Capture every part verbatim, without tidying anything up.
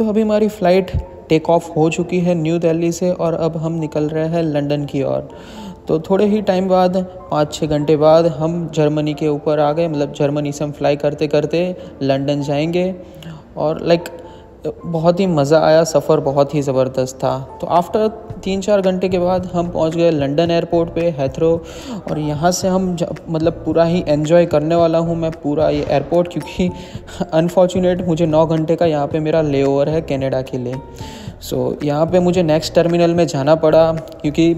तो अभी हमारी फ़्लाइट टेक ऑफ हो चुकी है न्यू दिल्ली से और अब हम निकल रहे हैं लंदन की ओर। तो थोड़े ही टाइम बाद, पाँच छः घंटे बाद हम जर्मनी के ऊपर आ गए, मतलब जर्मनी से हम फ्लाई करते करते लंदन जाएंगे। और लाइक बहुत ही मज़ा आया, सफ़र बहुत ही ज़बरदस्त था। तो आफ्टर तीन चार घंटे के बाद हम पहुंच गए लंदन एयरपोर्ट पे, हीथ्रो, और यहाँ से हम मतलब पूरा ही एन्जॉय करने वाला हूँ मैं पूरा ये एयरपोर्ट, क्योंकि अनफॉर्चुनेट मुझे नौ घंटे का यहाँ पे मेरा लेओवर है कनाडा के लिए। सो so, यहाँ पे मुझे नेक्स्ट टर्मिनल में जाना पड़ा क्योंकि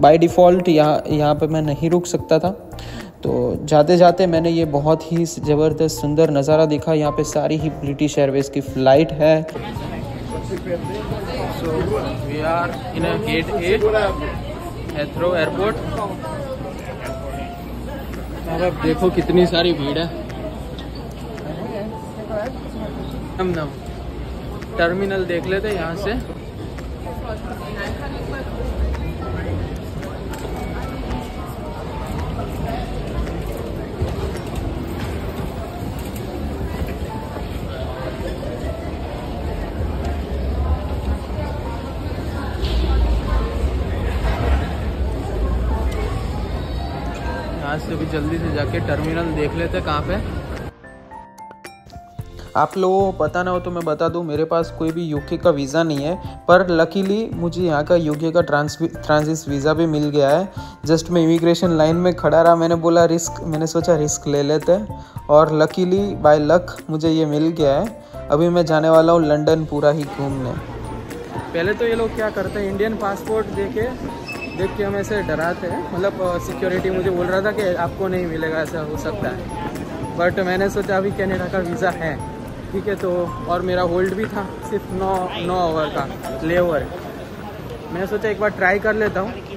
बाय डिफ़ॉल्ट यहाँ यहाँ पर मैं नहीं रुक सकता था। तो जाते जाते मैंने ये बहुत ही ज़बरदस्त सुंदर नज़ारा देखा। यहाँ पे सारी ही ब्रिटिश एयरवेज़ की फ़्लाइट है। So we are in a gate eight, Heathrow airport. और अब देखो कितनी सारी भीड़ है। हम ना टर्मिनल देख लेते यहाँ से। आज से भी जल्दी से जाके टर्मिनल देख लेते कहाँ पे। आप लोगों को पता ना हो तो मैं बता दूँ, मेरे पास कोई भी यूके का वीज़ा नहीं है, पर लकीली मुझे यहाँ का यूके का ट्रांजिट वीज़ा भी मिल गया है। जस्ट मैं इमिग्रेशन लाइन में खड़ा रहा, मैंने बोला रिस्क, मैंने सोचा रिस्क ले लेते, और लकीली बाय लक मुझे ये मिल गया है। अभी मैं जाने वाला हूँ लंदन पूरा ही घूमने। पहले तो ये लोग क्या करते हैं, इंडियन पासपोर्ट देके देख के हम ऐसे डराते हैं, मतलब सिक्योरिटी मुझे बोल रहा था कि आपको नहीं मिलेगा, ऐसा हो सकता है। बट मैंने सोचा अभी कनाडा का वीज़ा है, ठीक है, तो और मेरा होल्ड भी था सिर्फ नौ नौ ओवर का लेओवर। मैंने सोचा एक बार ट्राई कर लेता हूँ।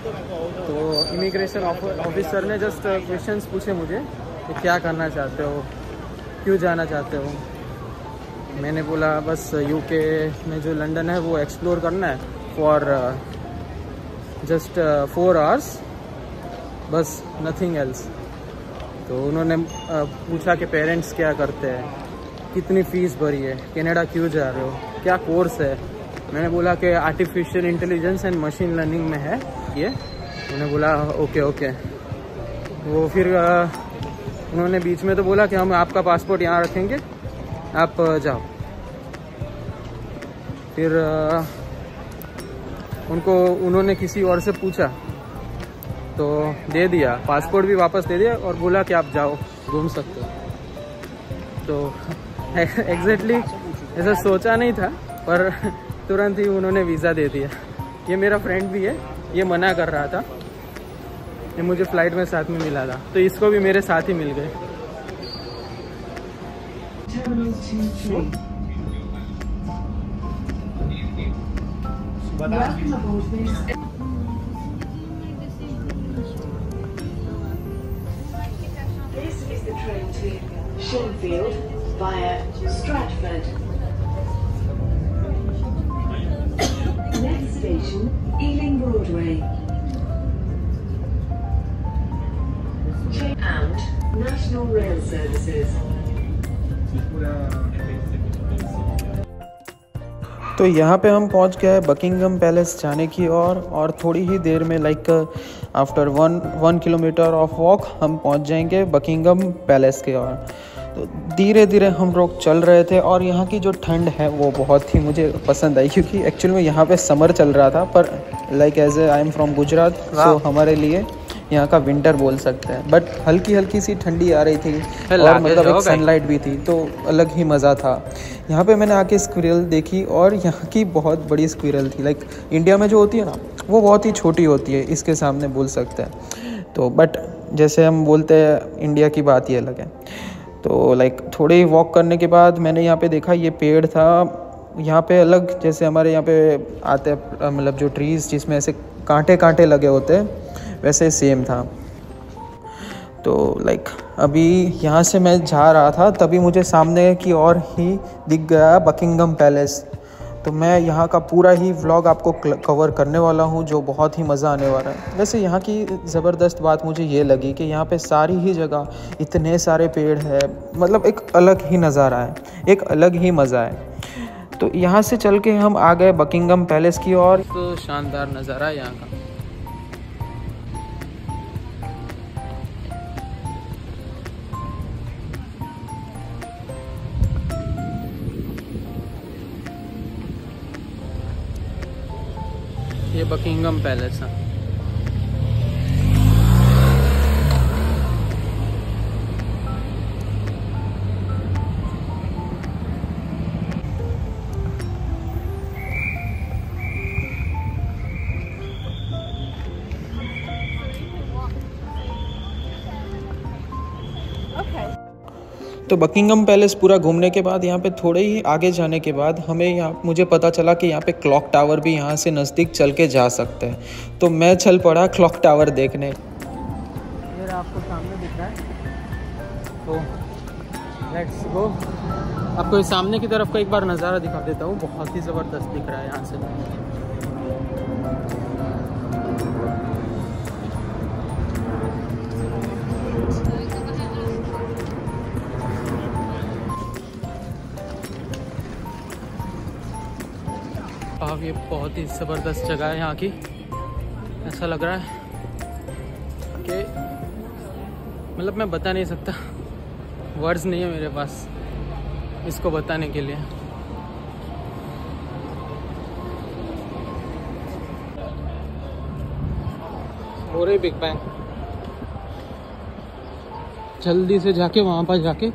तो इमिग्रेशन ऑफिसर ने जस्ट क्वेश्चंस पूछे मुझे कि क्या करना चाहते हो, क्यों जाना चाहते हो। मैंने बोला बस यूके में जो लंदन है वो एक्सप्लोर करना है फॉर जस्ट फोर आवर्स, बस नथिंग एल्स। तो उन्होंने uh, पूछा कि पेरेंट्स क्या करते हैं, कितनी फ़ीस भरी है, कनाडा क्यों जा रहे हो, क्या कोर्स है। मैंने बोला कि artificial intelligence and machine learning में है ये। उन्होंने बोला ओके ओके। वो फिर uh, उन्होंने बीच में तो बोला कि हम आपका पासपोर्ट यहाँ रखेंगे, आप uh, जाओ। फिर uh, उनको उन्होंने किसी और से पूछा तो दे दिया, पासपोर्ट भी वापस दे दिया और बोला कि आप जाओ, घूम सकते हो। तो एग्जैक्टली ऐसा सोचा नहीं था, पर तुरंत ही उन्होंने वीज़ा दे दिया। ये मेरा फ्रेंड भी है, ये मना कर रहा था, ये मुझे फ्लाइट में साथ में मिला था, तो इसको भी मेरे साथ ही मिल गए। This is the train to Shenfield via Stratford. Next station, Ealing Broadway. Check out National Rail Services. तो यहाँ पे हम पहुँच गए बकिंगम पैलेस जाने की ओर, और, और थोड़ी ही देर में like after one one kilometre of walk हम पहुँच जाएंगे बकिंगम पैलेस के ओर। तो धीरे धीरे हम लोग चल रहे थे, और यहाँ की जो ठंड है वो बहुत ही मुझे पसंद आई, क्योंकि एक्चुअल में यहाँ पे समर चल रहा था, पर like as a I am from Gujarat, so हमारे लिए यहाँ का विंटर बोल सकते हैं। बट हल्की हल्की सी ठंडी आ रही थी, और मतलब एक सनलाइट भी थी, तो अलग ही मज़ा था। यहाँ पे मैंने आके स्क्विरल देखी, और यहाँ की बहुत बड़ी स्क्विरल थी, लाइक इंडिया में जो होती है ना वो बहुत ही छोटी होती है, इसके सामने बोल सकते हैं। तो बट जैसे हम बोलते हैं, इंडिया की बात ही अलग है। तो लाइक थोड़े ही वॉक करने के बाद मैंने यहाँ पर देखा ये पेड़ था, यहाँ पे अलग जैसे हमारे यहाँ पे आते हैं मतलब जो ट्रीज़ जिसमें ऐसे कांटे कांटे लगे होते हैं, वैसे सेम था। तो लाइक अभी यहाँ से मैं जा रहा था, तभी मुझे सामने की ओर ही दिख गया बकिंगम पैलेस। तो मैं यहाँ का पूरा ही व्लॉग आपको कवर करने वाला हूँ, जो बहुत ही मज़ा आने वाला है। वैसे यहाँ की ज़बरदस्त बात मुझे ये लगी कि यहाँ पे सारी ही जगह इतने सारे पेड़ है, मतलब एक अलग ही नज़ारा है, एक अलग ही मज़ा है। तो यहाँ से चल के हम आ गए बकिंगम पैलेस की ओर। तो शानदार नज़ारा है यहाँ का। ये बकिंगम पैलेस है। तो बकिंगम पैलेस पूरा घूमने के बाद यहाँ पे थोड़े ही आगे जाने के बाद हमें यहाँ मुझे पता चला कि यहाँ पे क्लॉक टावर भी यहाँ से नज़दीक चल के जा सकते हैं। तो मैं चल पड़ा क्लॉक टावर देखने। ये आपको सामने दिख रहा है, तो लेट्स गो। आपको इस सामने की तरफ का एक बार नज़ारा दिखा देता हूँ, बहुत ही ज़बरदस्त दिख रहा है यहाँ से। ये बहुत ही ज़बरदस्त जगह है यहाँ की। ऐसा लग रहा है कि मतलब मैं बता नहीं सकता, वर्ड्स नहीं है मेरे पास इसको बताने के लिए। हो रही बिग बैंग, जल्दी से जाके वहाँ पर जाके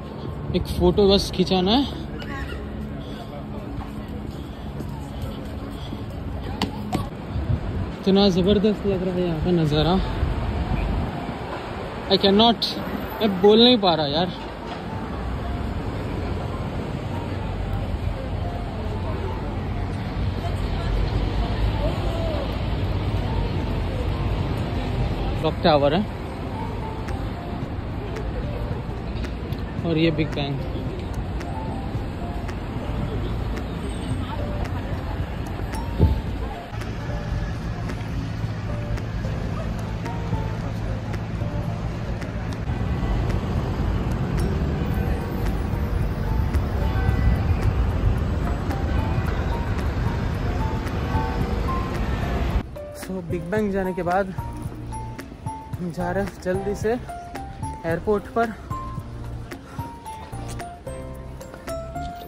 एक फ़ोटो बस खिंचाना है। इतना ज़बरदस्त लग रहा है यहाँ का नज़ारा। आई कैन नॉट, मैं बोल नहीं पा रहा यार। क्लॉक टावर है और ये बिग बैंग। बिग बैंग जाने के बाद हम जा रहे हैं जल्दी से एयरपोर्ट पर।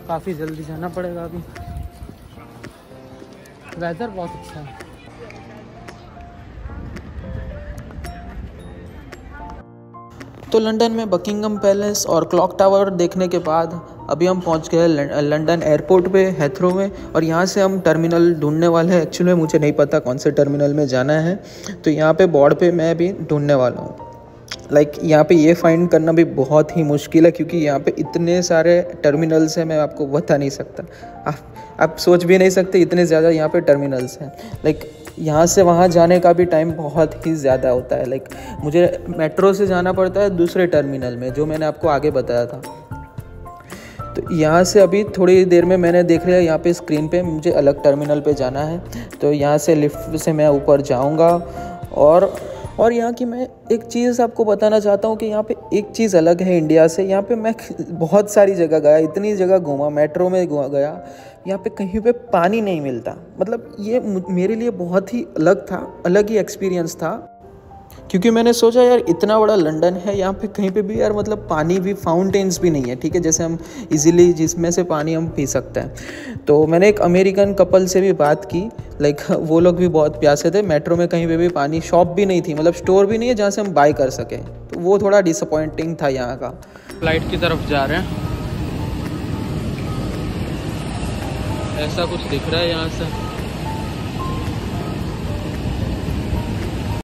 काफ़ी जल्दी जाना पड़ेगा, अभी वेदर बहुत अच्छा है। तो लंदन में बकिंगम पैलेस और क्लॉक टावर देखने के बाद अभी हम पहुंच गए लंदन एयरपोर्ट पे, हेथ्रो में। और यहाँ से हम टर्मिनल ढूंढने वाले हैं। एक्चुअली मुझे नहीं पता कौन से टर्मिनल में जाना है, तो यहाँ पे बोर्ड पे मैं अभी ढूंढने वाला हूँ। लाइक like, यहाँ पे ये फाइंड करना भी बहुत ही मुश्किल है, क्योंकि यहाँ पे इतने सारे टर्मिनल्स हैं, मैं आपको बता नहीं सकता। आप आप सोच भी नहीं सकते, इतने ज़्यादा यहाँ पे टर्मिनल्स हैं। लाइक like, यहाँ से वहाँ जाने का भी टाइम बहुत ही ज़्यादा होता है। लाइक like, मुझे मेट्रो से जाना पड़ता है दूसरे टर्मिनल में, जो मैंने आपको आगे बताया था। तो यहाँ से अभी थोड़ी देर में मैंने देख लिया यहाँ पे स्क्रीन पे, मुझे अलग टर्मिनल पे जाना है। तो यहाँ से लिफ्ट से मैं ऊपर जाऊँगा। और और यहाँ की मैं एक चीज़ आपको बताना चाहता हूँ कि यहाँ पे एक चीज़ अलग है इंडिया से। यहाँ पे मैं बहुत सारी जगह गया, इतनी जगह घूमा, मेट्रो में गया, यहाँ पे कहीं पे पानी नहीं मिलता। मतलब ये मेरे लिए बहुत ही अलग था, अलग ही एक्सपीरियंस था, क्योंकि मैंने सोचा यार इतना बड़ा लंदन है, यहाँ पे कहीं पे भी यार मतलब पानी भी, फाउंटेन्स भी नहीं है, ठीक है, जैसे हम इजीली जिसमें से पानी हम पी सकते हैं। तो मैंने एक अमेरिकन कपल से भी बात की, लाइक वो लोग भी बहुत प्यासे थे। मेट्रो में कहीं पे भी पानी, शॉप भी नहीं थी, मतलब स्टोर भी नहीं है जहाँ से हम बाई कर सकें। तो वो थोड़ा डिसअपॉइंटिंग था यहाँ का। फ्लाइट की तरफ जा रहे हैं, ऐसा कुछ दिख रहा है यहाँ से।